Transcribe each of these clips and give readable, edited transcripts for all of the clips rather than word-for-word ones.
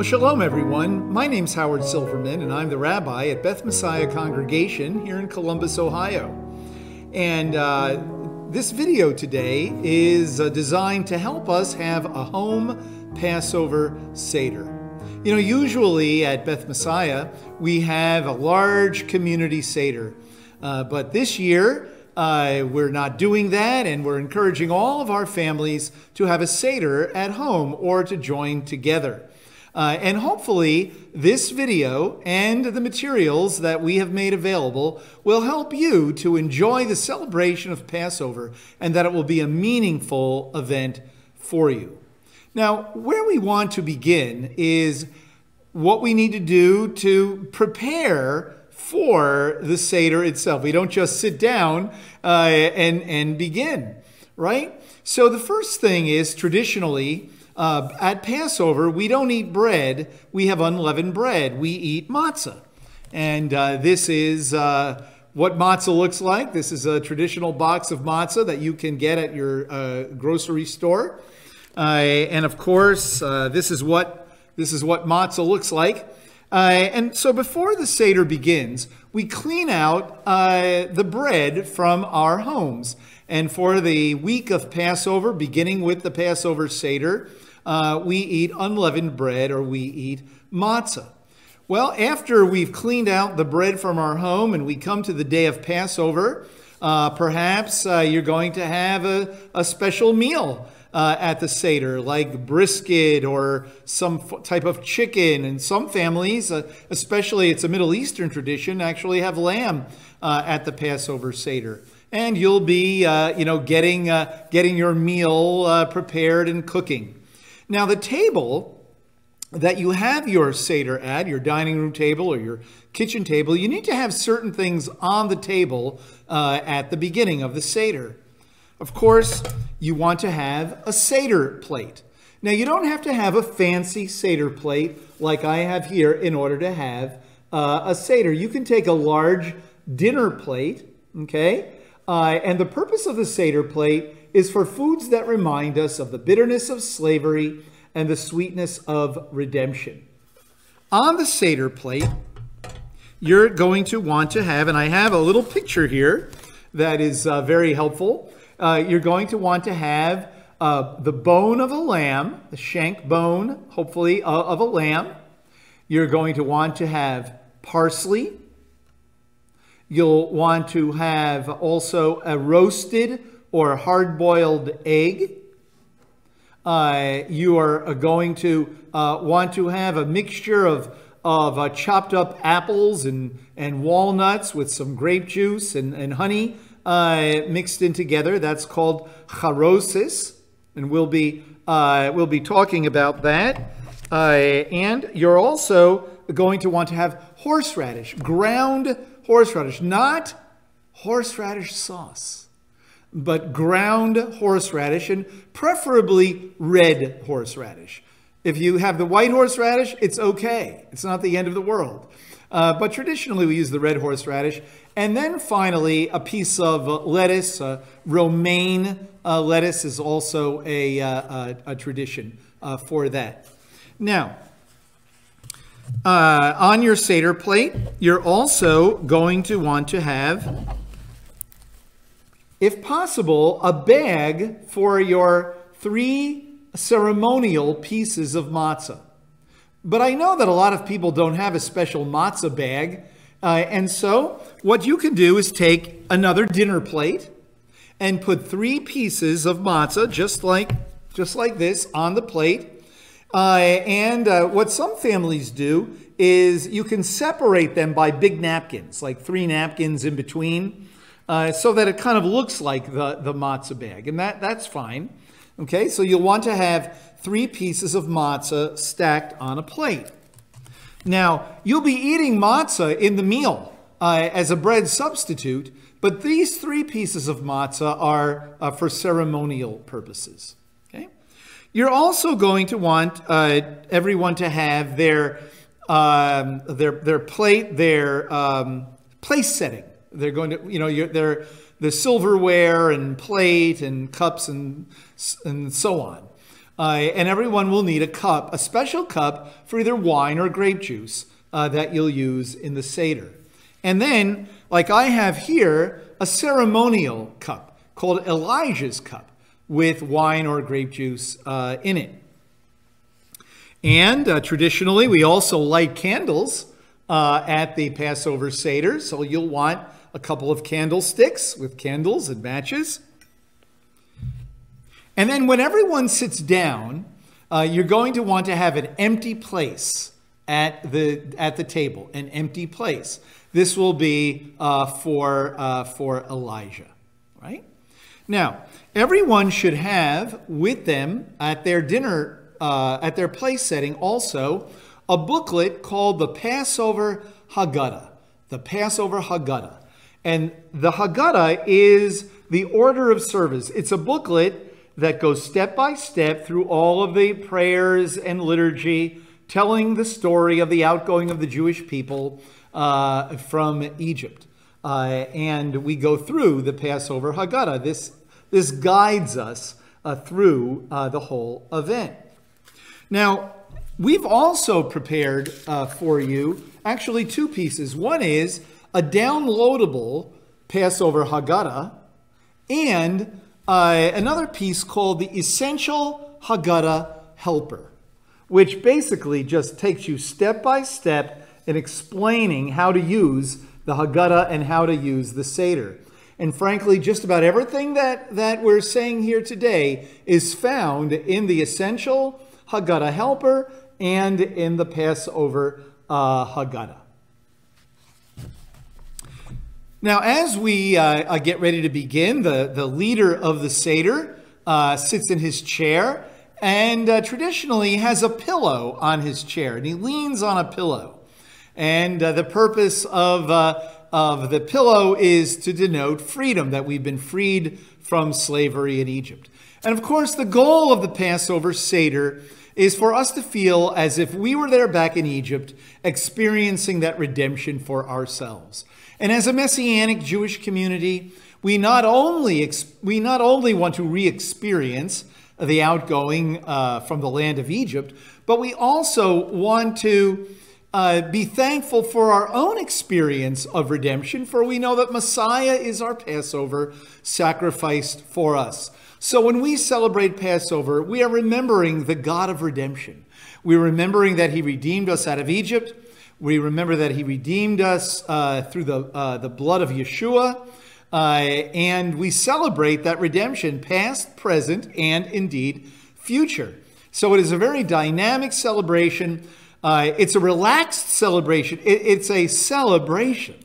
Well, shalom everyone. My name's Howard Silverman and I'm the rabbi at Beth Messiah Congregation here in Columbus, Ohio. And this video today is designed to help us have a home Passover Seder. You know, usually at Beth Messiah, we have a large community Seder, but this year, we're not doing that, and we're encouraging all of our families to have a Seder at home or to join together. And hopefully this video and the materials that we have made available will help you to enjoy the celebration of Passover and that it will be a meaningful event for you. Now, where we want to begin is what we need to do to prepare for the Seder itself. We don't just sit down and begin, right? So the first thing is, traditionally, at Passover, we don't eat bread. We have unleavened bread. We eat matzah. And this is what matzah looks like. This is a traditional box of matzah that you can get at your grocery store. And of course, this is what matzah looks like. And so before the Seder begins, we clean out the bread from our homes. And for the week of Passover, beginning with the Passover Seder, we eat unleavened bread, or we eat matzah. Well, after we've cleaned out the bread from our home and we come to the day of Passover, perhaps you're going to have a special meal at the Seder, like brisket or some type of chicken. And some families, especially it's a Middle Eastern tradition, actually have lamb at the Passover Seder. And you'll be, getting your meal prepared and cooking. Now, the table that you have your Seder at, your dining room table or your kitchen table, you need to have certain things on the table at the beginning of the Seder. Of course, you want to have a Seder plate. Now, you don't have to have a fancy Seder plate like I have here in order to have a Seder. You can take a large dinner plate, okay? And the purpose of the Seder plate is for foods that remind us of the bitterness of slavery and the sweetness of redemption. On the Seder plate, you're going to want to have, and I have a little picture here that is very helpful. You're going to want to have the bone of a lamb, the shank bone, hopefully, of a lamb. You're going to want to have parsley. You'll want to have also a roasted or hard-boiled egg. You are going to want to have a mixture of chopped up apples and walnuts with some grape juice and honey mixed in together. That's called charoset, and we'll be talking about that. And you're also going to want to have horseradish, ground horseradish, not horseradish sauce, but ground horseradish, and preferably red horseradish. If you have the white horseradish, it's okay. It's not the end of the world. But traditionally, we use the red horseradish. And then finally, a piece of lettuce. Romaine lettuce is also a tradition for that. Now, on your Seder plate, you're also going to want to have, if possible, a bag for your three ceremonial pieces of matzah. But I know that a lot of people don't have a special matzah bag. And so what you can do is take another dinner plate and put three pieces of matzah, just like this, on the plate. And what some families do is you can separate them by big napkins, like three napkins in between, so that it kind of looks like the matzah bag. And that's fine. Okay, so you'll want to have three pieces of matzah stacked on a plate. Now, you'll be eating matzah in the meal as a bread substitute, but these three pieces of matzah are for ceremonial purposes. Okay, you're also going to want everyone to have their plate, their place setting. They're going to, the silverware and plate and cups and so on. And everyone will need a cup, a special cup for either wine or grape juice that you'll use in the Seder. And then, like I have here, a ceremonial cup called Elijah's cup with wine or grape juice in it. And traditionally, we also light candles at the Passover Seder. So you'll want a couple of candlesticks with candles and matches. And then when everyone sits down, you're going to want to have an empty place at the table, an empty place. This will be for Elijah, right? Now, everyone should have with them at their dinner, at their place setting also, a booklet called the Passover Haggadah, the Passover Haggadah. And the Haggadah is the order of service. It's a booklet that goes step by step through all of the prayers and liturgy, telling the story of the outgoing of the Jewish people from Egypt. And we go through the Passover Haggadah. This guides us through the whole event. Now, we've also prepared for you actually two pieces. One is a downloadable Passover Haggadah and another piece called the Essential Haggadah Helper, which basically just takes you step by step in explaining how to use the Haggadah and how to use the Seder. And frankly, just about everything that we're saying here today is found in the Essential Haggadah Helper and in the Passover Haggadah. Now, as we get ready to begin, the leader of the Seder sits in his chair and traditionally has a pillow on his chair, and he leans on a pillow. And the purpose of the pillow is to denote freedom, that we've been freed from slavery in Egypt. And of course, the goal of the Passover Seder is for us to feel as if we were there back in Egypt, experiencing that redemption for ourselves. And as a Messianic Jewish community, we not only want to re-experience the outgoing from the land of Egypt, but we also want to be thankful for our own experience of redemption, for we know that Messiah is our Passover sacrificed for us. So when we celebrate Passover, we are remembering the God of redemption. We're remembering that he redeemed us out of Egypt. We remember that he redeemed us through the blood of Yeshua. And we celebrate that redemption, past, present, and indeed future. So it is a very dynamic celebration. It's a relaxed celebration. It's a celebration.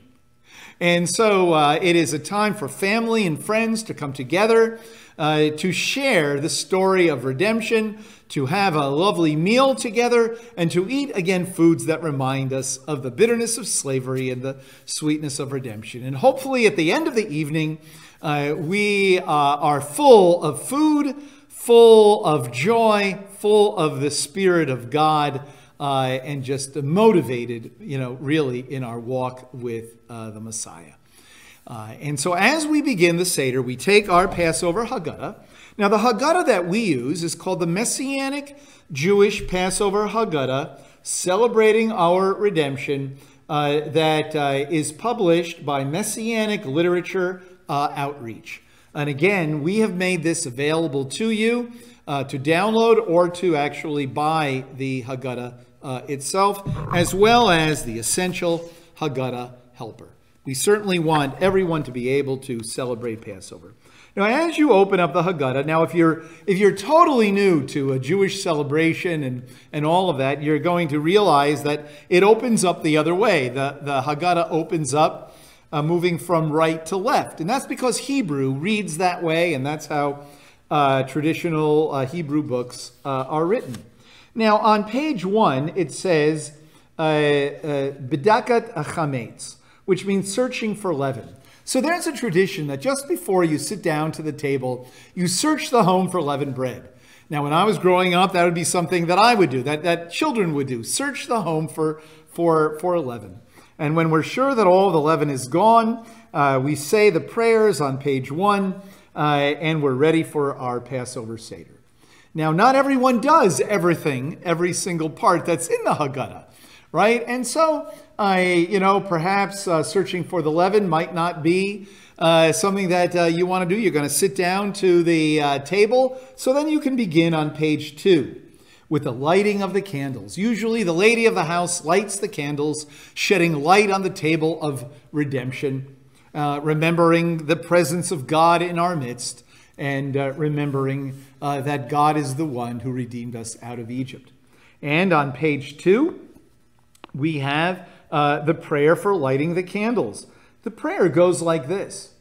And so it is a time for family and friends to come together to share the story of redemption, to have a lovely meal together, and to eat again foods that remind us of the bitterness of slavery and the sweetness of redemption. And hopefully at the end of the evening, we are full of food, full of joy, full of the Spirit of God, and just motivated, you know, really in our walk with the Messiah. And so as we begin the Seder, we take our Passover Haggadah. Now, the Haggadah that we use is called the Messianic Jewish Passover Haggadah Celebrating Our Redemption, that is published by Messianic Literature Outreach. And again, we have made this available to you to download or to actually buy the Haggadah itself, as well as the Essential Haggadah Helper. We certainly want everyone to be able to celebrate Passover. Now, as you open up the Haggadah, now if you're totally new to a Jewish celebration and all of that, you're going to realize that it opens up the other way. The Haggadah opens up moving from right to left. And that's because Hebrew reads that way, and that's how traditional Hebrew books are written. Now, on page 1, it says, B'dikat Chametz, which means searching for leaven. So there's a tradition that just before you sit down to the table, you search the home for leavened bread. Now, when I was growing up, that would be something that I would do, that children would do, search the home for leaven. And when we're sure that all the leaven is gone, we say the prayers on page 1, and we're ready for our Passover Seder. Now, not everyone does everything, every single part that's in the Haggadah, right? And so, perhaps searching for the leaven might not be something that you want to do. You're going to sit down to the table. So then you can begin on page 2 with the lighting of the candles. Usually the lady of the house lights the candles, shedding light on the table of redemption, remembering the presence of God in our midst, and remembering that God is the one who redeemed us out of Egypt. And on page 2, we have the prayer for lighting the candles. The prayer goes like this.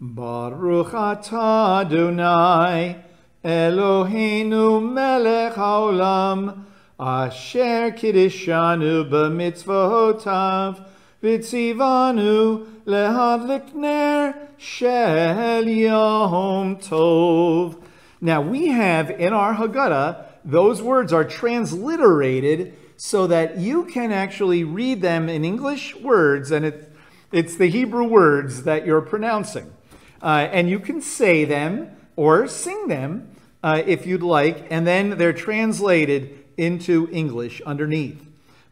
Baruch atah Adonai, Eloheinu melech haolam, asher kiddushanu b'mitzvotav, v'tzivanu lehadlik ner shel yom tov. Now we have in our Haggadah, those words are transliterated so that you can actually read them in English words, and it's the Hebrew words that you're pronouncing. And you can say them or sing them if you'd like, and then they're translated into English underneath.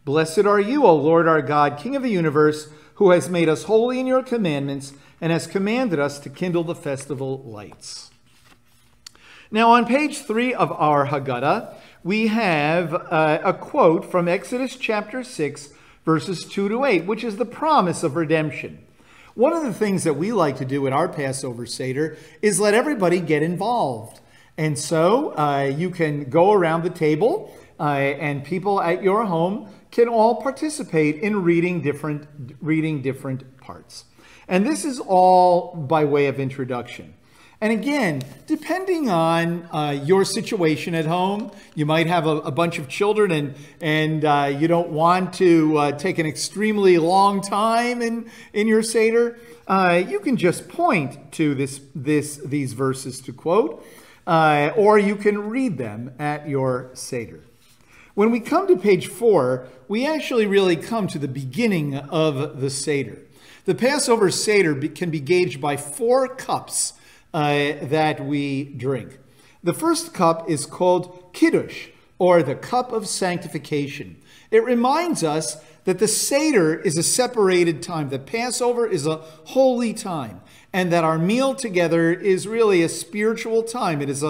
Blessed are you, O Lord our God, King of the universe, who has made us holy in your commandments and has commanded us to kindle the festival lights. Now on page 3 of our Haggadah, we have a quote from Exodus chapter 6, verses 2 to 8, which is the promise of redemption. One of the things that we like to do at our Passover Seder is let everybody get involved. And so you can go around the table and people at your home can all participate in reading different parts. And this is all by way of introduction. And again, depending on your situation at home, you might have a bunch of children and you don't want to take an extremely long time in your Seder. You can just point to these verses to quote, or you can read them at your Seder. When we come to page 4, we actually really come to the beginning of the Seder. The Passover Seder can be gauged by 4 cups that we drink. The first cup is called kiddush, or the cup of sanctification. It reminds us that the Seder is a separated time, that Passover is a holy time, and that our meal together is really a spiritual time. It is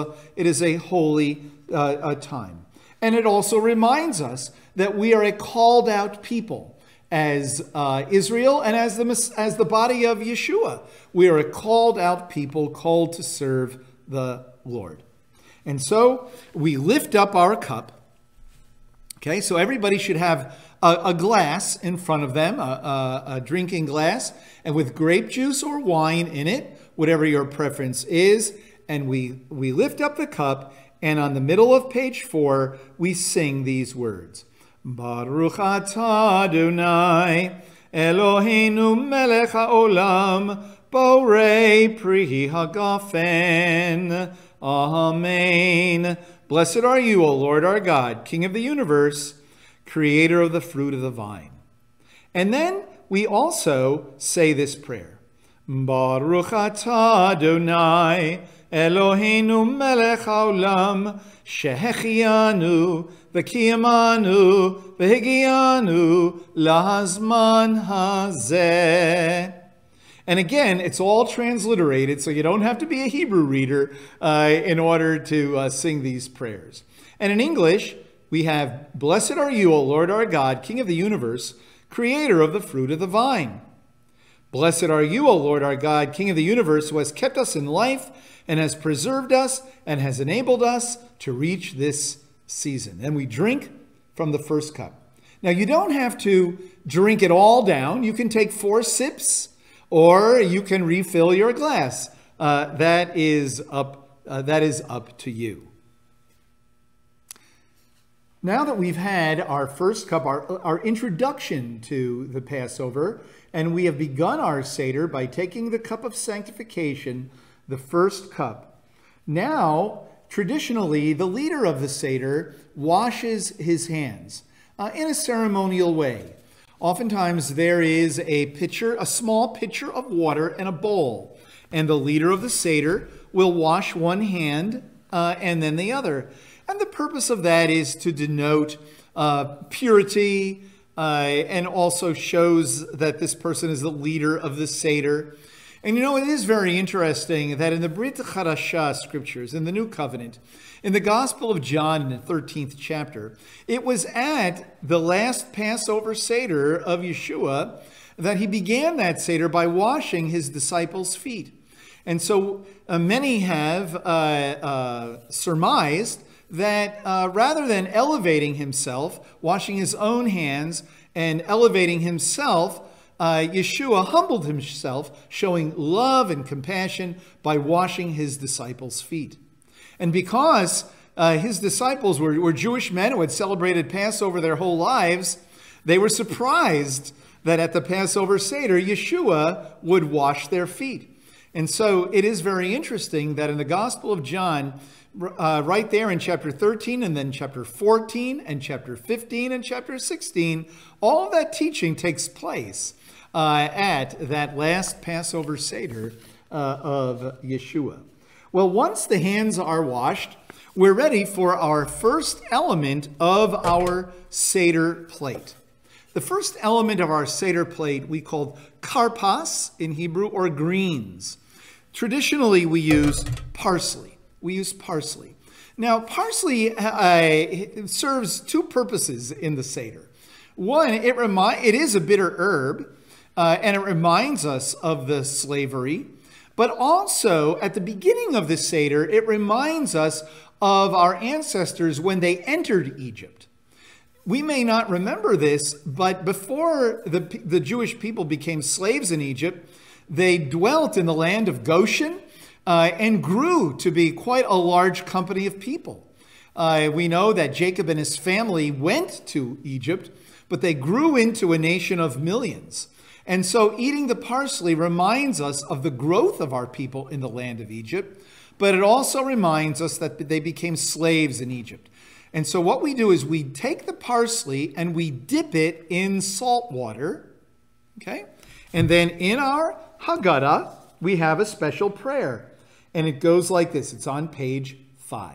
a holy time. And it also reminds us that we are a called out people. As Israel and as the body of Yeshua, we are a called out people, called to serve the Lord. And so we lift up our cup. Okay, so everybody should have a glass in front of them, a drinking glass, and with grape juice or wine in it, whatever your preference is. And we lift up the cup, and on the middle of page 4, we sing these words. Baruch atah Adonai, Eloheinu melech haolam, borei pri hagafen. Amen. Blessed are you, O Lord our God, King of the universe, creator of the fruit of the vine. And then we also say this prayer. Baruch atah Adonai, Eloheinu melech haolam, shehechianu v'kiyamanu v'higianu lahazman hazeh. And again, it's all transliterated, so you don't have to be a Hebrew reader in order to sing these prayers. And in English, we have, Blessed are you, O Lord our God, King of the universe, creator of the fruit of the vine. Blessed are you, O Lord our God, King of the universe, who has kept us in life and has preserved us and has enabled us to reach this season. And we drink from the first cup. Now, you don't have to drink it all down. You can take 4 sips, or you can refill your glass. That is up to you. Now that we've had our first cup, our introduction to the Passover, and we have begun our Seder by taking the cup of sanctification, the first cup. Now, traditionally, the leader of the Seder washes his hands in a ceremonial way. Oftentimes, there is a small pitcher of water and a bowl, and the leader of the Seder will wash one hand and then the other. And the purpose of that is to denote purity and also shows that this person is the leader of the Seder. And you know, it is very interesting that in the Brit Hadashah scriptures, in the New Covenant, in the Gospel of John in the 13th chapter, it was at the last Passover Seder of Yeshua that he began that Seder by washing his disciples' feet. And so many have surmised that rather than elevating himself, washing his own hands and elevating himself, Yeshua humbled himself, showing love and compassion by washing his disciples' feet. And because his disciples were Jewish men who had celebrated Passover their whole lives, they were surprised that at the Passover Seder, Yeshua would wash their feet. And so it is very interesting that in the Gospel of John, right there in chapter 13 and then chapter 14 and chapter 15 and chapter 16, all of that teaching takes place at that last Passover Seder of Yeshua. Well, once the hands are washed, we're ready for our first element of our Seder plate. The first element of our Seder plate we call karpas in Hebrew, or greens. Traditionally, we use parsley. Now, parsley serves two purposes in the Seder. One, it is a bitter herb, and it reminds us of the slavery. But also, at the beginning of the Seder, it reminds us of our ancestors when they entered Egypt. We may not remember this, but before the Jewish people became slaves in Egypt, they dwelt in the land of Goshen and grew to be quite a large company of people. We know that Jacob and his family went to Egypt, but they grew into a nation of millions. And so eating the parsley reminds us of the growth of our people in the land of Egypt, but it also reminds us that they became slaves in Egypt. And so what we do is we take the parsley and we dip it in salt water, okay? And then in our Haggadah, we have a special prayer. And it goes like this. It's on page 5.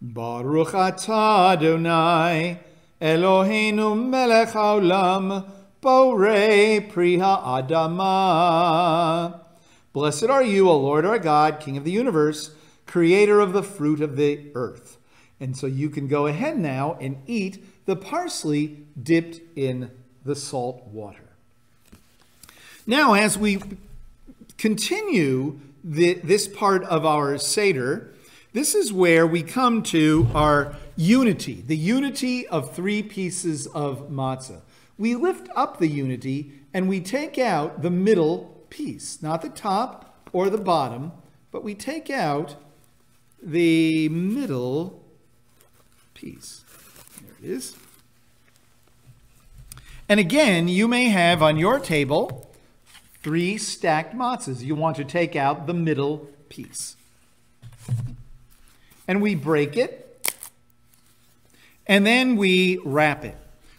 Baruch atah Adonai, Eloheinu melech haolam, Borei pri ha'adamah. Blessed are you, O Lord our God, King of the universe, creator of the fruit of the earth. And so you can go ahead now and eat the parsley dipped in the salt water. Now, as we continue this part of our Seder, this is where we come to our unity, the unity of three pieces of matzah. We lift up the unity and we take out the middle piece, not the top or the bottom, but we take out the middle piece. There it is. And again, you may have on your table three stacked matzahs. You want to take out the middle piece. And we break it, and then we wrap it.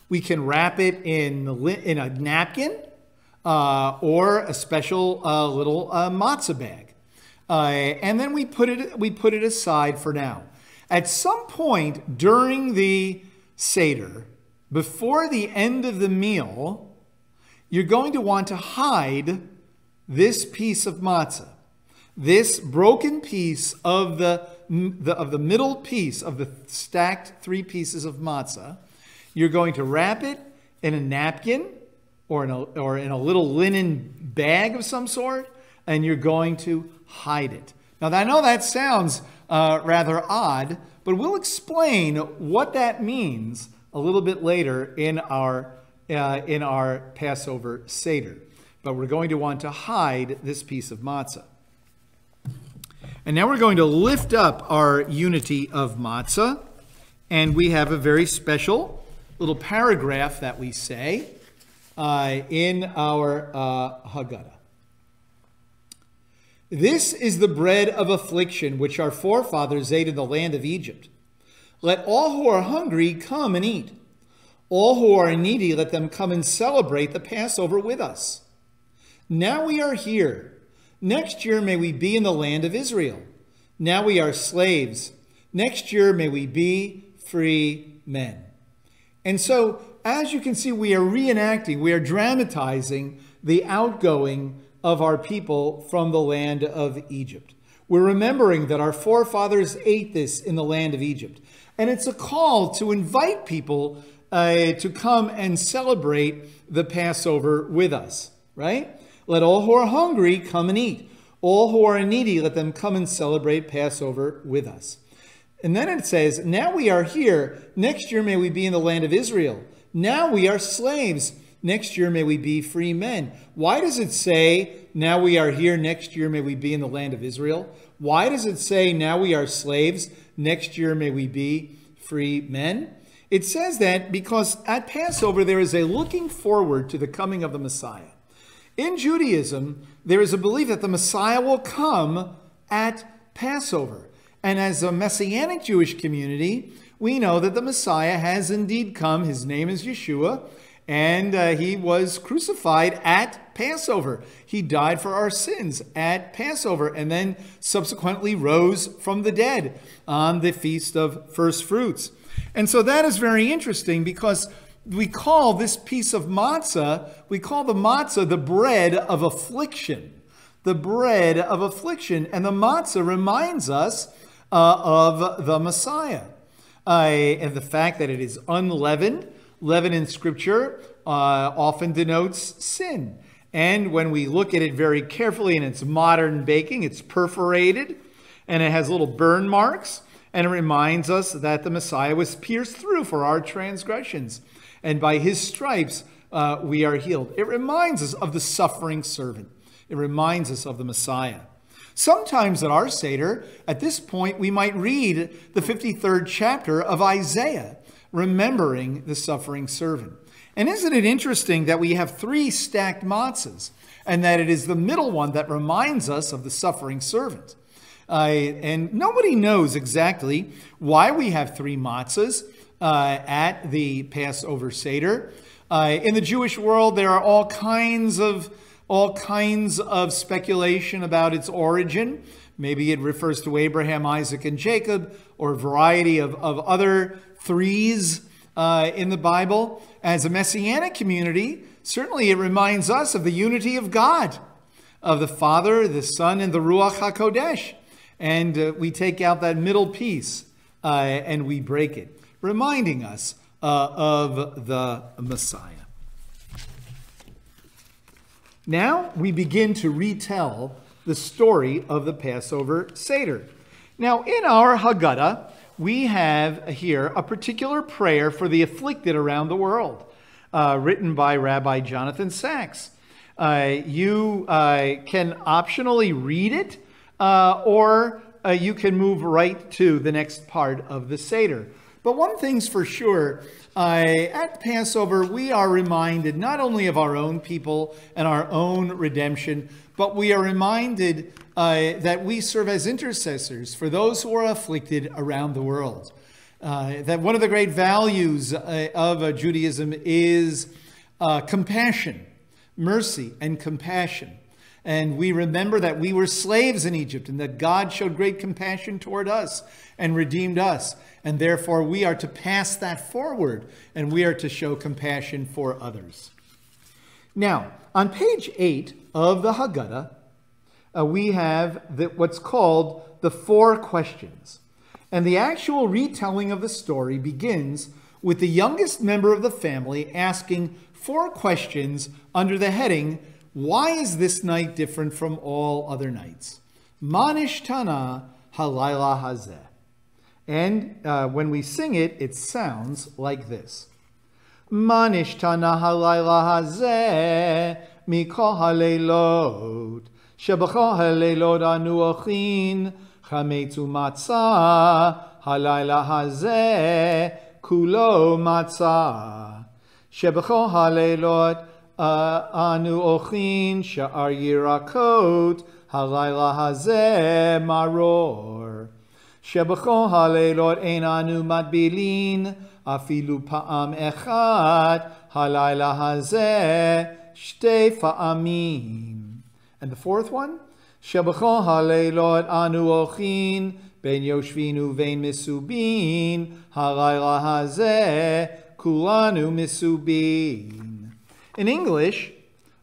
We can wrap it in a napkin or a special little matzah bag. And then we put it aside for now. At some point during the Seder, before the end of the meal, you're going to want to hide this piece of matzah, this broken piece of the middle piece of the stacked three pieces of matzah. You're going to wrap it in a napkin or in a little linen bag of some sort, and you're going to hide it. Now, I know that sounds rather odd, but we'll explain what that means a little bit later in our Passover Seder. But we're going to want to hide this piece of matzah. And now we're going to lift up our unity of matzah, and we have a very special little paragraph that we say in our Haggadah. This is the bread of affliction which our forefathers ate in the land of Egypt. Let all who are hungry come and eat. All who are needy, let them come and celebrate the Passover with us. Now we are here. Next year may we be in the land of Israel. Now we are slaves. Next year, may we be free men. And so, as you can see, we are reenacting, we are dramatizing the outgoing of our people from the land of Egypt. We're remembering that our forefathers ate this in the land of Egypt. And it's a call to invite people to come and celebrate the Passover with us, right? Let all who are hungry come and eat. All who are needy, let them come and celebrate Passover with us. And then it says, now we are here. Next year may we be in the land of Israel. Now we are slaves. Next year may we be free men. Why does it say, now we are here, next year may we be in the land of Israel? Why does it say, now we are slaves, next year may we be free men? It says that because at Passover there is a looking forward to the coming of the Messiah. In Judaism, there is a belief that the Messiah will come at Passover. And as a Messianic Jewish community, we know that the Messiah has indeed come. His name is Yeshua. And he was crucified at Passover. He died for our sins at Passover and then subsequently rose from the dead on the Feast of First Fruits. And so that is very interesting because we call this piece of matzah, we call the matzah the bread of affliction. The bread of affliction. And the matzah reminds us of the Messiah and the fact that it is unleavened. Leaven in Scripture often denotes sin. And when we look at it very carefully in its modern baking, it's perforated and it has little burn marks. And it reminds us that the Messiah was pierced through for our transgressions. And by his stripes, we are healed. It reminds us of the suffering servant. It reminds us of the Messiah. Sometimes at our Seder, at this point, we might read the 53rd chapter of Isaiah, remembering the suffering servant. And isn't it interesting that we have three stacked matzahs and that it is the middle one that reminds us of the suffering servant? And nobody knows exactly why we have three matzahs at the Passover Seder. In the Jewish world, there are all kinds of speculation about its origin. Maybe it refers to Abraham, Isaac, and Jacob, or a variety of other threes in the Bible. As a Messianic community, certainly it reminds us of the unity of God, of the Father, the Son, and the Ruach HaKodesh. And we take out that middle piece and we break it, reminding us of the Messiah. Now we begin to retell the story of the Passover Seder. Now in our Haggadah, we have here a particular prayer for the afflicted around the world, written by Rabbi Jonathan Sachs. You can optionally read it, or you can move right to the next part of the Seder. But one thing's for sure, at Passover, we are reminded not only of our own people and our own redemption, but we are reminded that we serve as intercessors for those who are afflicted around the world. That one of the great values of Judaism is compassion, mercy and compassion. And we remember that we were slaves in Egypt and that God showed great compassion toward us and redeemed us. And therefore we are to pass that forward and we are to show compassion for others. Now, on page 8 of the Haggadah, we have what's called the four questions. And the actual retelling of the story begins with the youngest member of the family asking four questions under the heading, why is this night different from all other nights? Ma Nishtana halayla hazeh. And when we sing it, it sounds like this. Ma Nishtana halayla hazeh mikol haleilot. Shebacha haleilot anu ochin chametz umatzah halayla hazeh kulo matzah. Shebacha haleilot anu ochin sha'ar yirakot halayla hazeh maror. Shebacha haleilot ein anu matbilin afilu pa'am echad halayla hazeh shtei fa'amim. And the fourth one, Shebecho haleilot anu ochin, ben yoshvinu vein misubin, halayla hazeh, kulanu misubin. In English,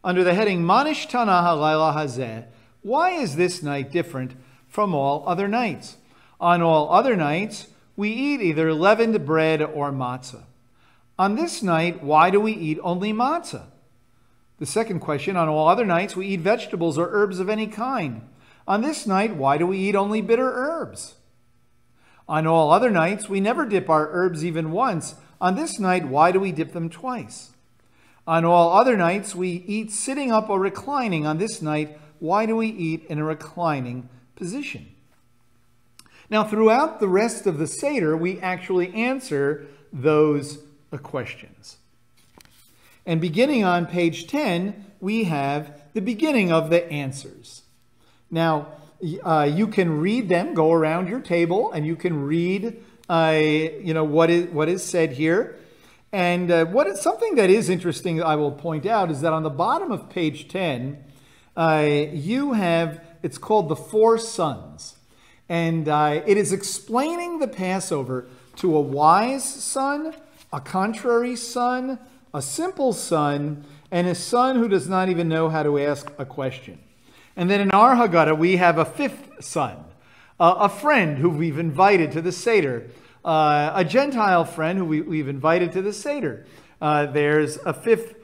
under the heading Ma Nishtana halayla hazeh, why is this night different from all other nights? On all other nights, we eat either leavened bread or matzah. On this night, why do we eat only matzah? The second question, on all other nights, we eat vegetables or herbs of any kind. On this night, why do we eat only bitter herbs? On all other nights, we never dip our herbs even once. On this night, why do we dip them twice? On all other nights, we eat sitting up or reclining. On this night, why do we eat in a reclining position? Now, throughout the rest of the Seder, we actually answer those questions. And beginning on page 10, we have the beginning of the answers. Now, you can read them, go around your table, and you can read, what is said here. And something that is interesting, I will point out, is that on the bottom of page 10, you have, it's called the Four Sons. And it is explaining the Passover to a wise son, a contrary son, a simple son, and a son who does not even know how to ask a question. And then in our Haggadah, we have a fifth son, a friend who we've invited to the Seder, a Gentile friend who we've invited to the Seder. There's a fifth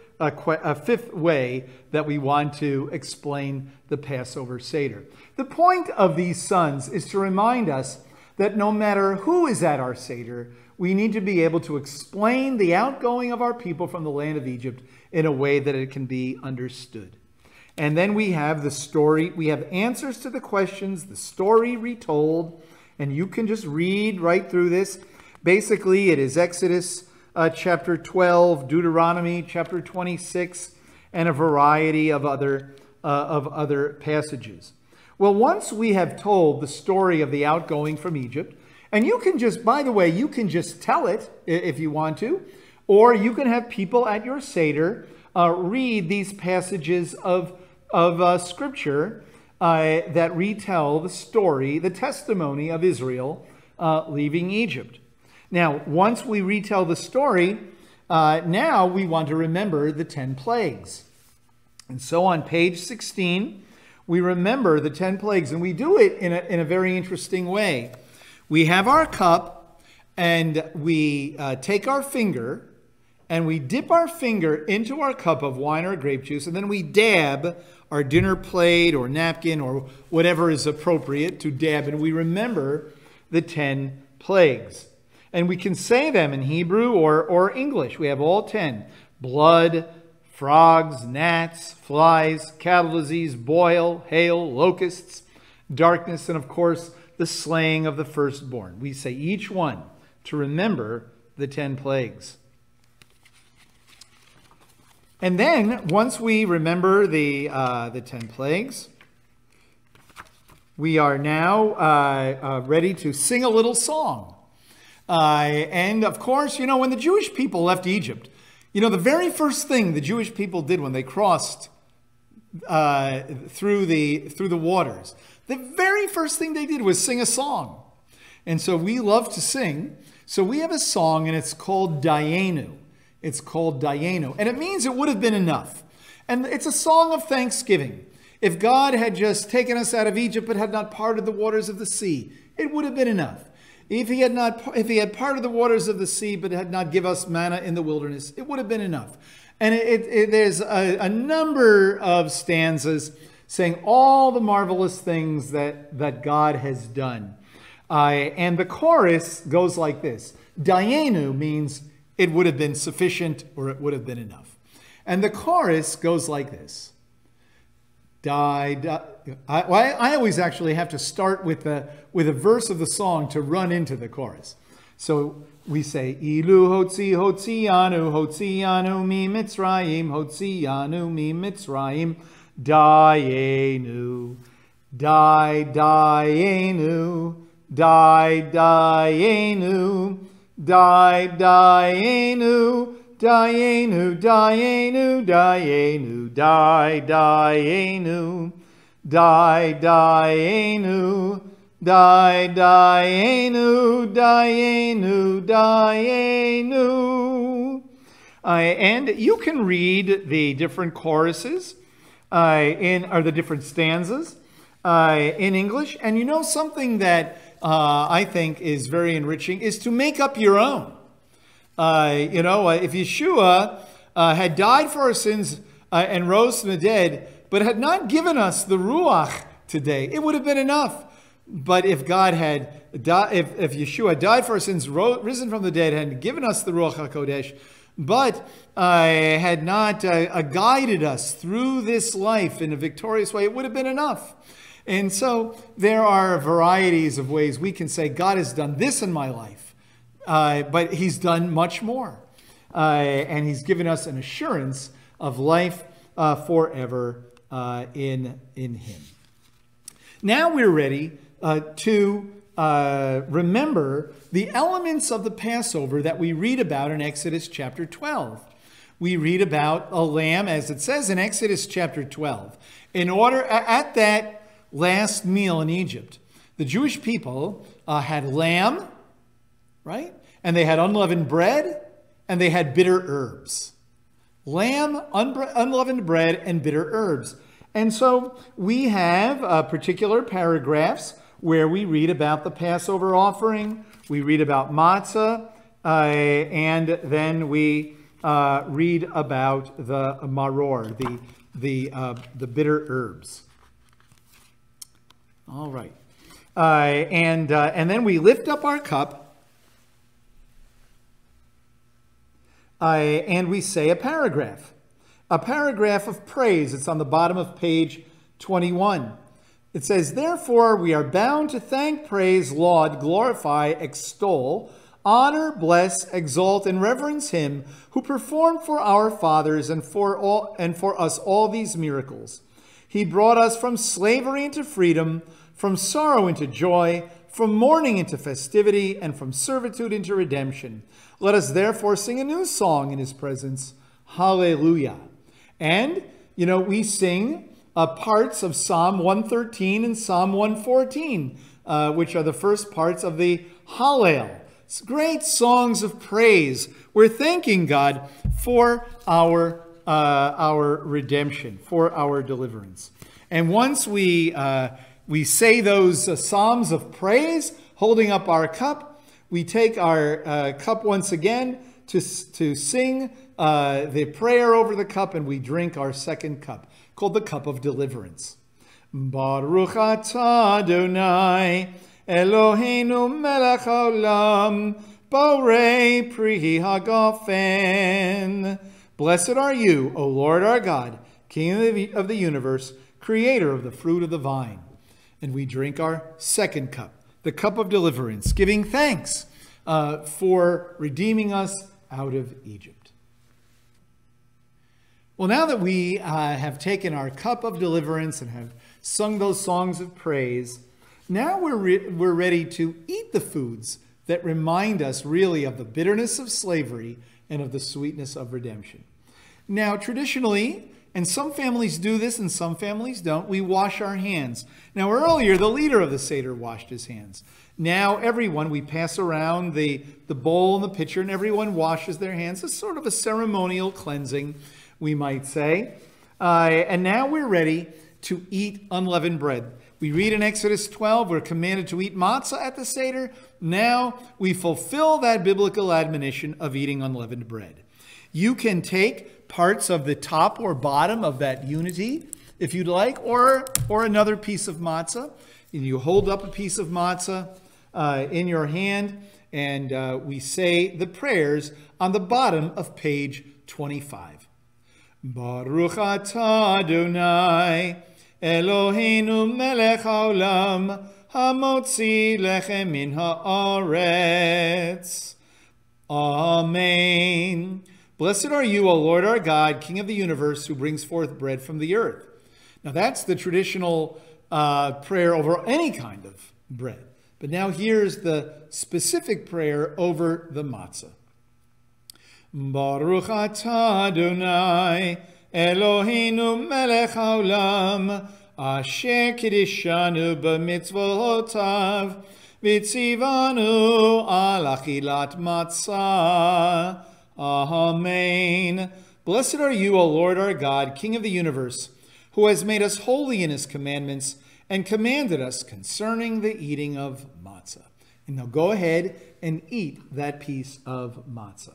way that we want to explain the Passover Seder. The point of these sons is to remind us that no matter who is at our Seder, we need to be able to explain the outgoing of our people from the land of Egypt in a way that it can be understood. And then we have the story. We have answers to the questions, the story retold, and you can just read right through this. Basically, it is Exodus chapter 12, Deuteronomy chapter 26, and a variety of other passages. Well, once we have told the story of the outgoing from Egypt, and you can just, by the way, you can just tell it if you want to, or you can have people at your Seder read these passages of Scripture that retell the story, the testimony of Israel leaving Egypt. Now, once we retell the story, now we want to remember the 10 plagues. And so on page 16, we remember the 10 plagues, and we do it in a very interesting way. We have our cup, and we take our finger, and we dip our finger into our cup of wine or grape juice, and then we dab our dinner plate or napkin or whatever is appropriate to dab, and we remember the 10 plagues. And we can say them in Hebrew or English. We have all 10. Blood, frogs, gnats, flies, cattle disease, boil, hail, locusts, darkness, and of course, the slaying of the firstborn. We say each one to remember the 10 plagues. And then, once we remember the 10 plagues, we are now ready to sing a little song. And of course, you know, when the Jewish people left Egypt, you know, the very first thing the Jewish people did when they crossed through the waters, the very first thing they did was sing a song. And so we love to sing. So we have a song, and it's called Dayenu. It's called Dayenu. And it means it would have been enough. And it's a song of thanksgiving. If God had just taken us out of Egypt but had not parted the waters of the sea, it would have been enough. If he had parted the waters of the sea but had not given us manna in the wilderness, it would have been enough. And there's a number of stanzas saying all the marvelous things that God has done. And the chorus goes like this. Dayenu means it would have been sufficient, or it would have been enough. And the chorus goes like this. I always actually have to start with a verse of the song to run into the chorus. So we say, Ilu hotzianu hotzianu mi Mitzrayim, Dayenu, Dayenu, Dayenu, Dayenu, Dayenu, Dayenu, Dayenu, Dayenu, Dayenu, Dayenu, Dayenu, Dayenu. And you can read the different choruses or the different stanzas in English. And you know, something that I think is very enriching is to make up your own. You know, if Yeshua had died for our sins and rose from the dead, but had not given us the Ruach today, it would have been enough. But if God had, if Yeshua died for our sins, risen from the dead, and given us the Ruach HaKodesh, but had not guided us through this life in a victorious way, it would have been enough. And so there are varieties of ways we can say, God has done this in my life, but he's done much more. And he's given us an assurance of life forever in him. Now we're ready to remember the elements of the Passover that we read about in Exodus chapter 12. We read about a lamb, as it says in Exodus chapter 12. In order, at that last meal in Egypt, the Jewish people had lamb, right? And they had unleavened bread, and they had bitter herbs. Lamb, unleavened bread, and bitter herbs. And so we have particular paragraphs where we read about the Passover offering, we read about matzah, and then we read about the maror, the bitter herbs. All right. And then we lift up our cup, and we say a paragraph of praise. It's on the bottom of page 21. It says, "Therefore we are bound to thank, praise, laud, glorify, extol, honor, bless, exalt, and reverence him who performed for our fathers and for us all these miracles. He brought us from slavery into freedom, from sorrow into joy, from mourning into festivity, and from servitude into redemption. Let us therefore sing a new song in his presence. Hallelujah." And, you know, we sing parts of Psalm 113 and Psalm 114, which are the first parts of the Hallel. It's great songs of praise. We're thanking God for our redemption, for our deliverance. And once we say those psalms of praise, holding up our cup. We take our cup once again to sing the prayer over the cup, and we drink our second cup, called the cup of deliverance. Baruch atah Adonai, Eloheinu melech haolam, borei pri hagafen. Blessed are you, O Lord our God, King of the universe, creator of the fruit of the vine. And we drink our second cup, the cup of deliverance, giving thanks for redeeming us out of Egypt. Well, now that we have taken our cup of deliverance and have sung those songs of praise, now we're ready to eat the foods that remind us really of the bitterness of slavery and of the sweetness of redemption. Now, traditionally, and some families do this and some families don't, we wash our hands. Now, earlier, the leader of the Seder washed his hands. Now, everyone, we pass around the bowl and the pitcher, and everyone washes their hands. It's sort of a ceremonial cleansing, we might say. And now we're ready to eat unleavened bread. We read in Exodus 12, we're commanded to eat matzah at the Seder. Now, we fulfill that biblical admonition of eating unleavened bread. You can take parts of the top or bottom of that unity, if you'd like, or another piece of matzah. And you hold up a piece of matzah in your hand, and we say the prayers on the bottom of page 25. Baruch atah Adonai, Eloheinu melech haolam, hamotzi lechem min haaretz. Amen. Blessed are you, O Lord our God, King of the universe, who brings forth bread from the earth. Now, that's the traditional prayer over any kind of bread. But now here's the specific prayer over the matzah. Baruch atah Adonai, Eloheinu melech haolam, Asher kidishanu b'mitzvotav v'tzivanu al achilat matzah. Amen. Blessed are you, O Lord our God, King of the universe, who has made us holy in his commandments and commanded us concerning the eating of matzah. And now go ahead and eat that piece of matzah.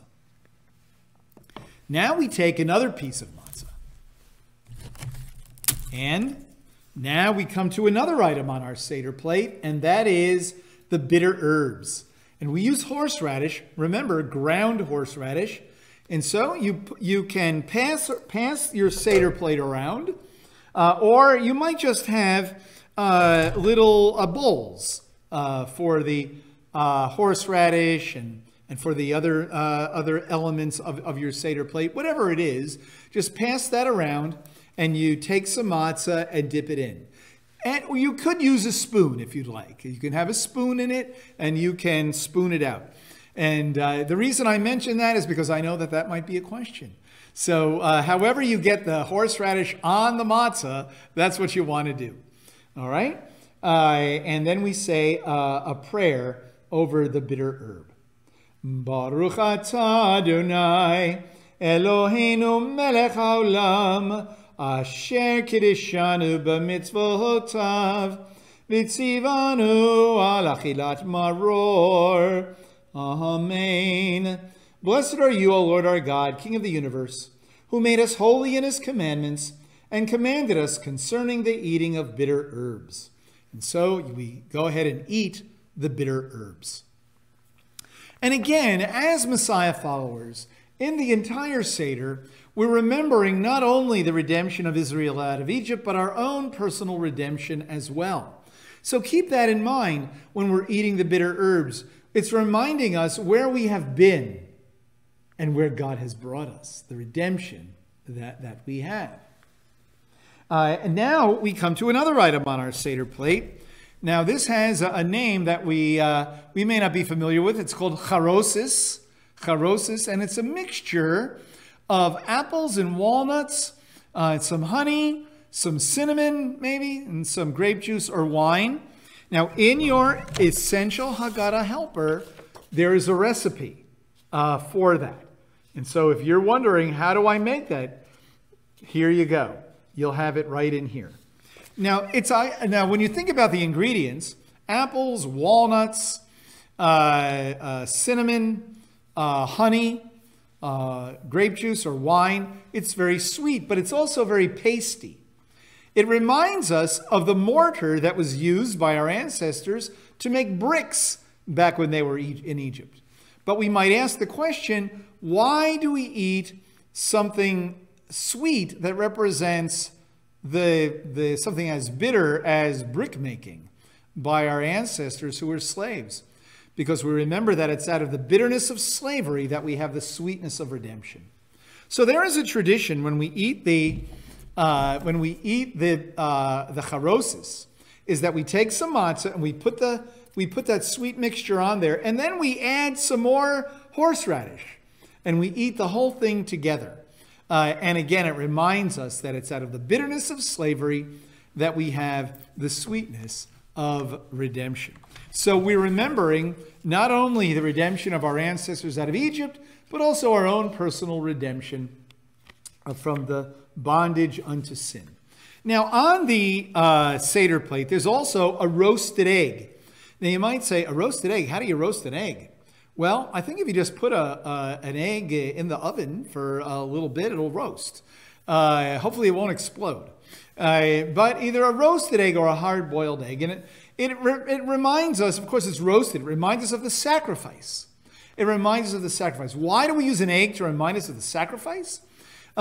Now we take another piece of matzah. And now we come to another item on our Seder plate, and that is the bitter herbs. And we use horseradish, remember, ground horseradish. And so you can pass your Seder plate around, or you might just have little bowls for the horseradish and for the other elements of your Seder plate, whatever it is. Just pass that around, and you take some matzah and dip it in. And you could use a spoon if you'd like. You can have a spoon in it, and you can spoon it out. And the reason I mention that is because I know that that might be a question. So however you get the horseradish on the matzah, that's what you want to do. All right? And then we say a prayer over the bitter herb. Baruch atah Adonai, Eloheinu melech haolam, asher kidishanu b'mitzvotav, v'tzivanu al achilat maror. Amen. Blessed are you, O Lord our God, King of the universe, who made us holy in his commandments and commanded us concerning the eating of bitter herbs. And so we go ahead and eat the bitter herbs. And again, as Messiah followers, in the entire Seder, we're remembering not only the redemption of Israel out of Egypt, but our own personal redemption as well. So keep that in mind when we're eating the bitter herbs. It's reminding us where we have been and where God has brought us, the redemption that we have. And now we come to another item on our Seder plate. Now this has a name that we may not be familiar with. It's called charoset, and it's a mixture of apples and walnuts, some honey, some cinnamon maybe, and some grape juice or wine. Now, in your Essential Haggadah Helper, there is a recipe for that. And so if you're wondering, how do I make that? Here you go. You'll have it right in here. Now, when you think about the ingredients, apples, walnuts, cinnamon, honey, grape juice or wine, it's very sweet, but it's also very pasty. It reminds us of the mortar that was used by our ancestors to make bricks back when they were in Egypt. But we might ask the question, why do we eat something sweet that represents something as bitter as brick making by our ancestors who were slaves? Because we remember that it's out of the bitterness of slavery that we have the sweetness of redemption. So there is a tradition when we eat the charoset, is that we take some matzah and we put that sweet mixture on there, and then we add some more horseradish, and we eat the whole thing together. And again, it reminds us that it's out of the bitterness of slavery that we have the sweetness of redemption. So we're remembering not only the redemption of our ancestors out of Egypt, but also our own personal redemption from the bondage unto sin. Now, on the Seder plate, there's also a roasted egg. Now, you might say, a roasted egg? How do you roast an egg? Well, I think if you just put an egg in the oven for a little bit, it'll roast. Hopefully, it won't explode. But either a roasted egg or a hard-boiled egg. And it reminds us, of course, it's roasted. It reminds us of the sacrifice. It reminds us of the sacrifice. Why do we use an egg to remind us of the sacrifice?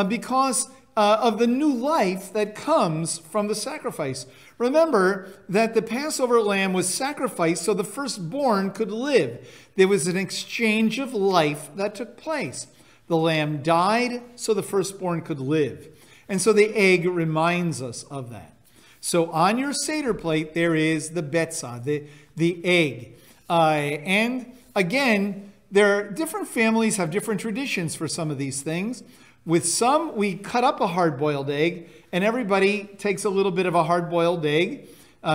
Because of the new life that comes from the sacrifice. Remember that the Passover lamb was sacrificed so the firstborn could live. There was an exchange of life that took place. The lamb died so the firstborn could live. And so the egg reminds us of that. So on your Seder plate, there is the Betza, the egg. And again, different families have different traditions for some of these things. With some, we cut up a hard-boiled egg And everybody takes a little bit of a hard-boiled egg,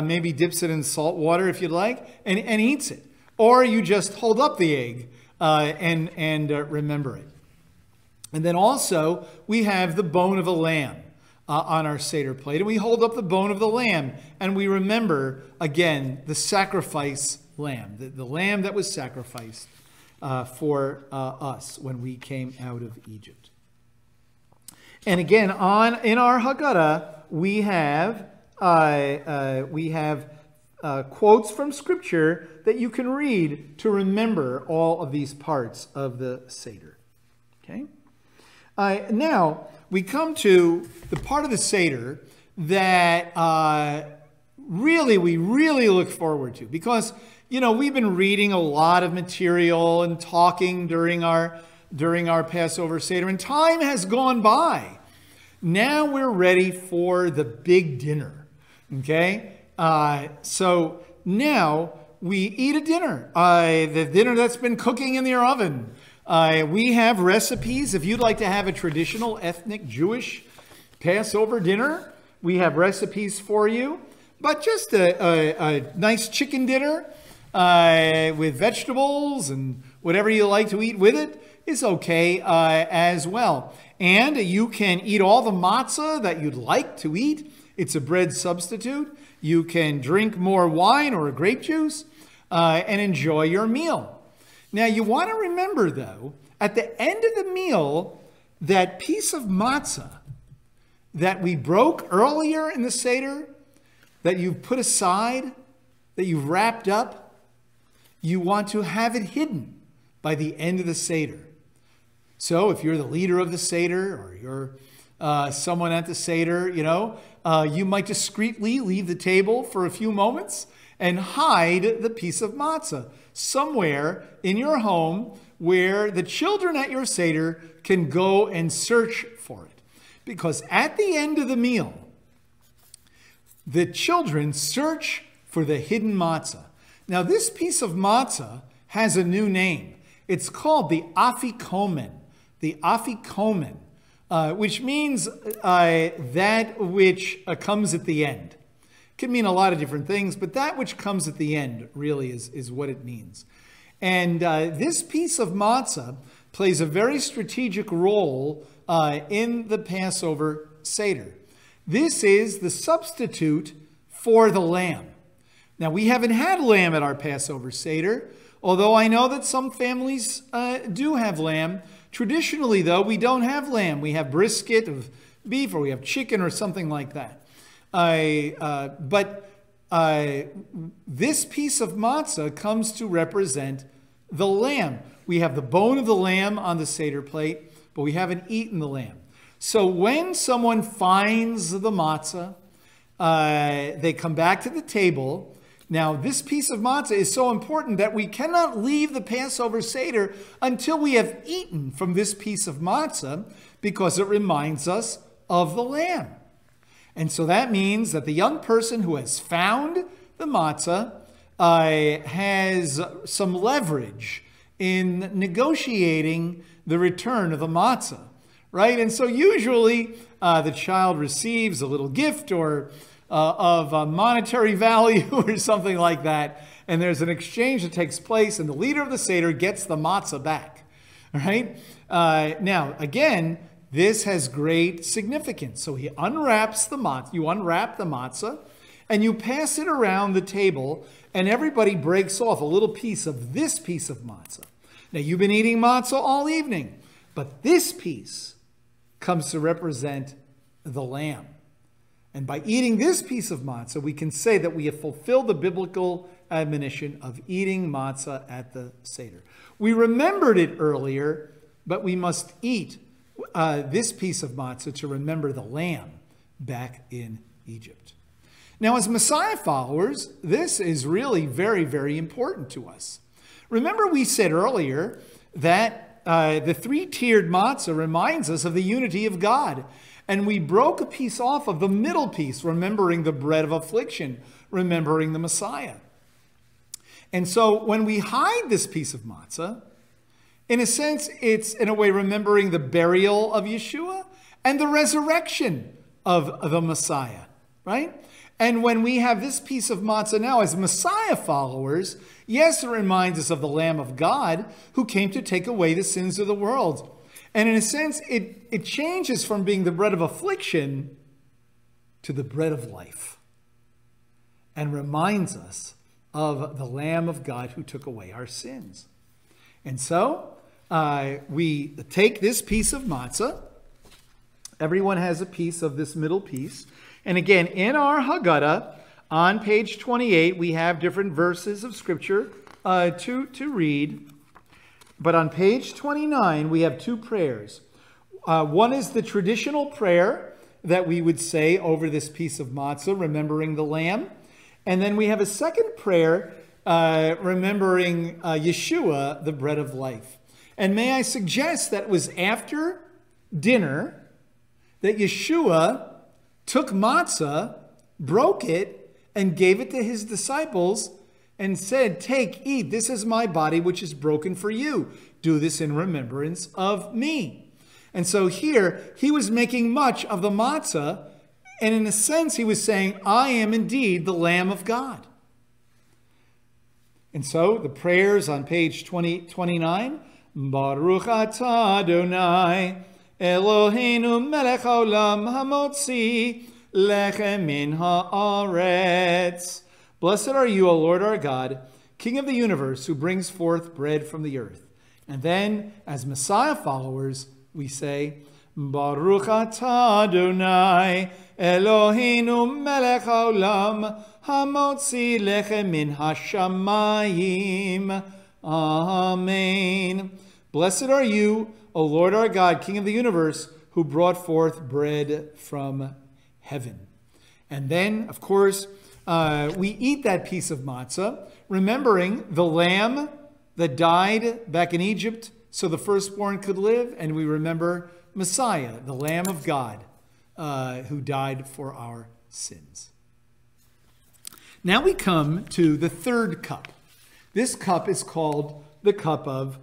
maybe dips it in salt water if you'd like, and eats it. Or you just hold up the egg and remember it. And then also, we have the bone of a lamb on our Seder plate. And we hold up the bone of the lamb, and we remember, again, the sacrifice lamb, the lamb that was sacrificed for us when we came out of Egypt. And again, in our Haggadah, we have quotes from Scripture that you can read to remember all of these parts of the Seder. Okay? Now, we come to the part of the Seder that we really look forward to, because, you know, we've been reading a lot of material and talking during our Passover Seder, and time has gone by. Now we're ready for the big dinner, okay? So now we eat a dinner, the dinner that's been cooking in the oven. We have recipes. If you'd like to have a traditional ethnic Jewish Passover dinner, we have recipes for you. But just a nice chicken dinner with vegetables and whatever you like to eat with it is okay as well. And you can eat all the matzah that you'd like to eat. It's a bread substitute. You can drink more wine or grape juice and enjoy your meal. Now, you want to remember, though, at the end of the meal, that piece of matzah that we broke earlier in the Seder, that you've put aside, that you've wrapped up, you want to have it hidden by the end of the Seder. So if you're the leader of the Seder, or you're someone at the Seder, you know, you might discreetly leave the table for a few moments and hide the piece of matzah somewhere in your home where the children at your Seder can go and search for it. Because at the end of the meal, the children search for the hidden matzah. Now, this piece of matzah has a new name. It's called the afikomen. The afikomen, which means that which comes at the end. It can mean a lot of different things, but that which comes at the end really is what it means. And this piece of matzah plays a very strategic role in the Passover Seder. This is the substitute for the lamb. Now, we haven't had lamb at our Passover Seder, although I know that some families do have lamb. Traditionally, though, we don't have lamb. We have brisket of beef, or we have chicken or something like that. But this piece of matzah comes to represent the lamb. We have the bone of the lamb on the Seder plate, but we haven't eaten the lamb. So when someone finds the matzah, they come back to the table. Now, this piece of matzah is so important that we cannot leave the Passover Seder until we have eaten from this piece of matzah, because it reminds us of the lamb. And so that means that the young person who has found the matzah has some leverage in negotiating the return of the matzah. Right? And so usually the child receives a little gift or of monetary value or something like that. And there's an exchange that takes place, and the leader of the Seder gets the matzah back. All right? Now, again, this has great significance. So he unwraps the matzah. You unwrap the matzah and you pass it around the table, and everybody breaks off a little piece of this piece of matzah. Now, you've been eating matzah all evening, but this piece comes to represent the lamb. And by eating this piece of matzah, we can say that we have fulfilled the biblical admonition of eating matzah at the Seder. We remembered it earlier, but we must eat this piece of matzah to remember the lamb back in Egypt. Now, as Messiah followers, this is really very, very important to us. Remember, we said earlier that the three-tiered matzah reminds us of the unity of God. And we broke a piece off of the middle piece, remembering the bread of affliction, remembering the Messiah. And so when we hide this piece of matzah, in a sense, it's in a way remembering the burial of Yeshua and the resurrection of the Messiah, right? And when we have this piece of matzah now as Messiah followers, yes, it reminds us of the Lamb of God who came to take away the sins of the world. And in a sense, it changes from being the bread of affliction to the bread of life, and reminds us of the Lamb of God who took away our sins. And so we take this piece of matzah. Everyone has a piece of this middle piece. And again, in our Haggadah, on page 28, we have different verses of Scripture to read. But on page 29, we have two prayers. One is the traditional prayer that we would say over this piece of matzah, remembering the Lamb. And then we have a second prayer, remembering Yeshua, the bread of life. And may I suggest that it was after dinner that Yeshua took matzah, broke it, and gave it to his disciples and said, "Take, eat, this is my body which is broken for you. Do this in remembrance of me." And so here, he was making much of the matzah, and in a sense, he was saying, "I am indeed the Lamb of God." And so the prayers on page 29, Baruch atah Adonai, Eloheinu melech haolam hamotzi lechem min haaretz. Blessed are you, O Lord our God, King of the universe, who brings forth bread from the earth. And then, as Messiah followers, we say, Baruch atah Adonai, Eloheinu melech haolam, hamotzi lechem min hashamayim. Amen. Blessed are you, O Lord our God, King of the universe, who brought forth bread from heaven. And then, of course, we eat that piece of matzah, remembering the lamb that died back in Egypt so the firstborn could live, and we remember Messiah, the Lamb of God, who died for our sins. Now we come to the third cup. This cup is called the cup of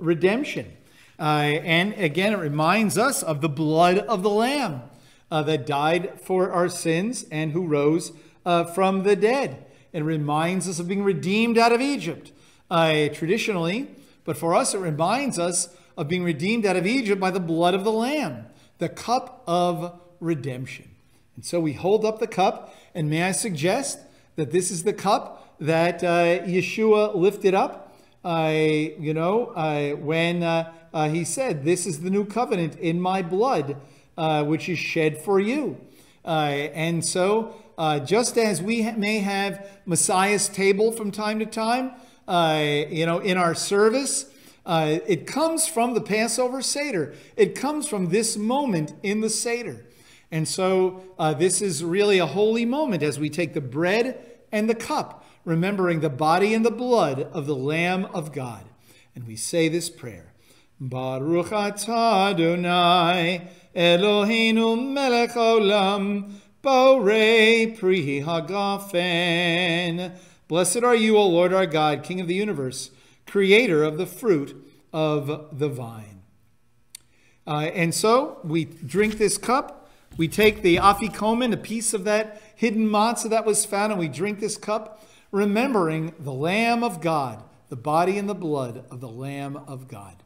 redemption. And again, it reminds us of the blood of the Lamb that died for our sins and who rose from the dead. It reminds us of being redeemed out of Egypt traditionally, but for us, it reminds us of being redeemed out of Egypt by the blood of the Lamb, the cup of redemption. And so we hold up the cup, and may I suggest that this is the cup that Yeshua lifted up, when he said, "This is the new covenant in my blood, which is shed for you." And so just as we may have Messiah's table from time to time, in our service, it comes from the Passover Seder. It comes from this moment in the Seder. And so this is really a holy moment as we take the bread and the cup, remembering the body and the blood of the Lamb of God. And we say this prayer, Baruch atah Adonai, Eloheinu melech haolam, borei pri hagafen. Blessed are you, O Lord our God, King of the universe, creator of the fruit of the vine. And so we drink this cup. We take the afikomen, a piece of that hidden matzah that was found, and we drink this cup, remembering the Lamb of God, the body and the blood of the Lamb of God.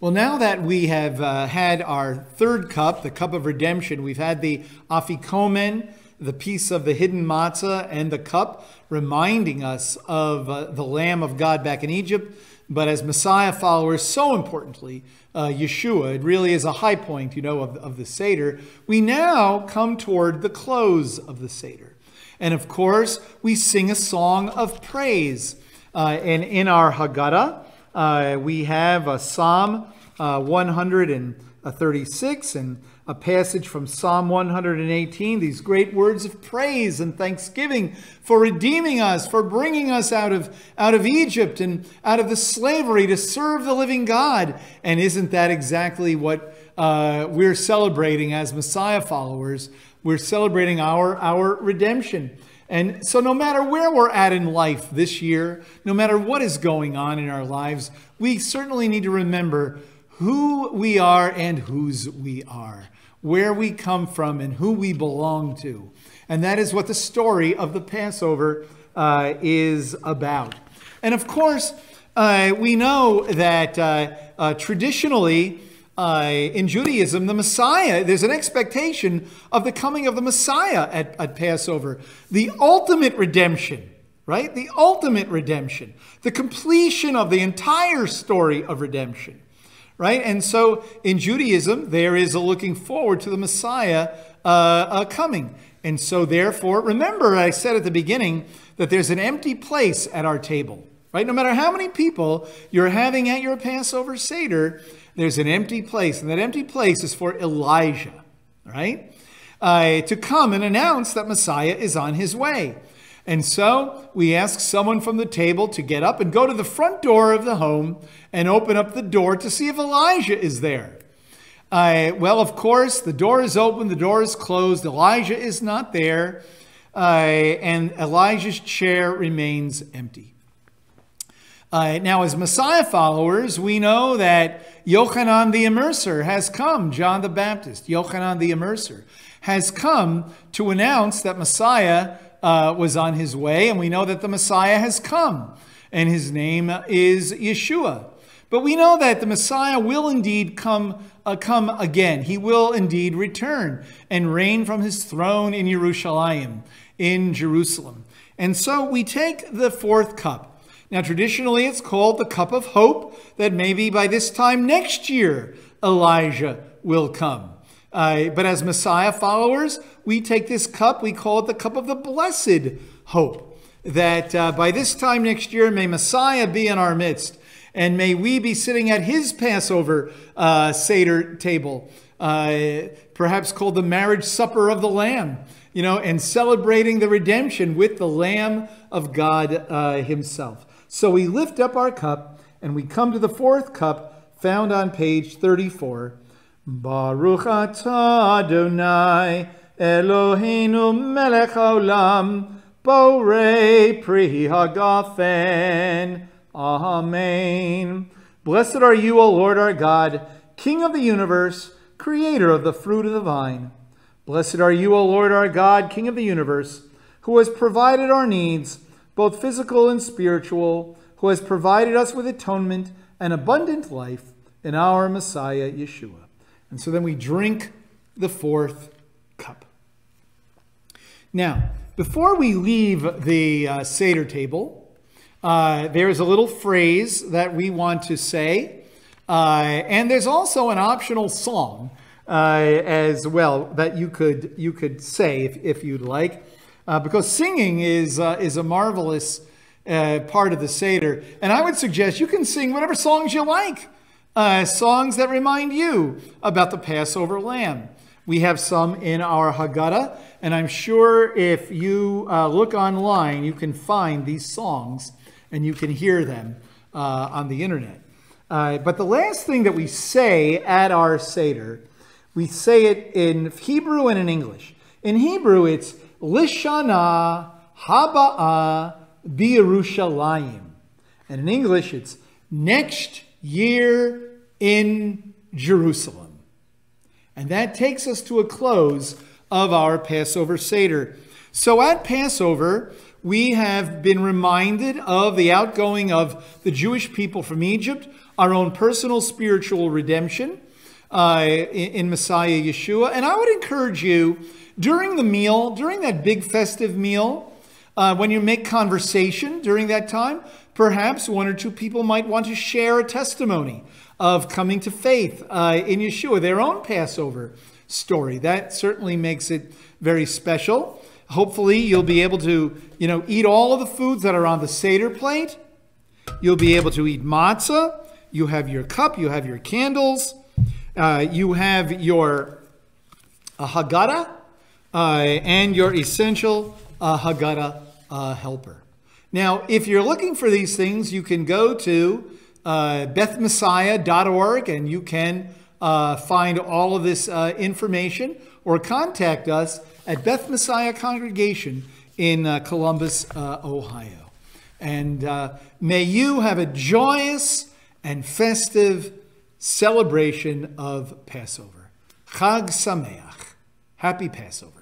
Well, now that we have had our third cup, the cup of redemption, we've had the afikomen, the piece of the hidden matzah, and the cup, reminding us of the Lamb of God back in Egypt. But as Messiah followers, so importantly, Yeshua, it really is a high point, of the Seder. We now come toward the close of the Seder. And of course, we sing a song of praise. And in our Haggadah, we have a Psalm 136 and a passage from Psalm 118, these great words of praise and thanksgiving for redeeming us, for bringing us out of Egypt and out of the slavery to serve the living God. And isn't that exactly what we're celebrating as Messiah followers? We're celebrating our redemption. And so no matter where we're at in life this year, no matter what is going on in our lives, we certainly need to remember who we are and whose we are, where we come from and who we belong to. And that is what the story of the Passover is about. And of course, we know that traditionally in Judaism, the Messiah, there's an expectation of the coming of the Messiah at Passover, the ultimate redemption, right? The ultimate redemption, the completion of the entire story of redemption. Right? And so in Judaism, there is a looking forward to the Messiah coming. And so therefore, remember I said at the beginning that there's an empty place at our table. Right? No matter how many people you're having at your Passover Seder, there's an empty place. And that empty place is for Elijah, right? To come and announce that Messiah is on his way. And so we ask someone from the table to get up and go to the front door of the home and open up the door to see if Elijah is there. Well, of course, the door is open, the door is closed, Elijah is not there, and Elijah's chair remains empty. Now, as Messiah followers, we know that Yochanan the Immerser has come, John the Baptist, Yochanan the Immerser, has come to announce that Messiah was on his way, and we know that the Messiah has come, and his name is Yeshua. But we know that the Messiah will indeed come again. He will indeed return and reign from his throne in Yerushalayim, in Jerusalem. And so we take the fourth cup. Now, traditionally, it's called the cup of hope, that maybe by this time next year, Elijah will come. But as Messiah followers, we take this cup, we call it the cup of the blessed hope, that by this time next year, may Messiah be in our midst, and may we be sitting at his Passover Seder table, perhaps called the marriage supper of the Lamb, you know, and celebrating the redemption with the Lamb of God himself. So we lift up our cup, and we come to the fourth cup, found on page 34, Baruch atah Adonai, Eloheinu melech haolam, borei pri hagafen. Amen. Blessed are you, O Lord our God, King of the universe, creator of the fruit of the vine. Blessed are you, O Lord our God, King of the universe, who has provided our needs, both physical and spiritual, who has provided us with atonement and abundant life in our Messiah, Yeshua. And so then we drink the fourth cup. Now, before we leave the Seder table, there's a little phrase that we want to say. And there's also an optional song as well that you could say if you'd like. Because singing is a marvelous part of the Seder. And I would suggest you can sing whatever songs you like. Songs that remind you about the Passover lamb. We have some in our Haggadah, and I'm sure if you look online, you can find these songs and you can hear them on the internet. But the last thing that we say at our Seder, we say it in Hebrew and in English. In Hebrew, it's Lishana Haba'ah B'Yerushalayim. And in English, it's next year in Jerusalem. And that takes us to a close of our Passover Seder. So at Passover, we have been reminded of the outgoing of the Jewish people from Egypt, our own personal spiritual redemption in Messiah Yeshua. And I would encourage you during the meal, during that big festive meal, when you make conversation during that time, perhaps one or two people might want to share a testimony of coming to faith in Yeshua, their own Passover story. That certainly makes it very special. Hopefully, you'll be able to, you know, eat all of the foods that are on the Seder plate. You'll be able to eat matzah. You have your cup. You have your candles. You have your Haggadah and your essential Haggadah helper. Now, if you're looking for these things, you can go to BethMessiah.org and you can find all of this information, or contact us at Beth Messiah Congregation in Columbus, Ohio. And may you have a joyous and festive celebration of Passover. Chag Sameach. Happy Passover.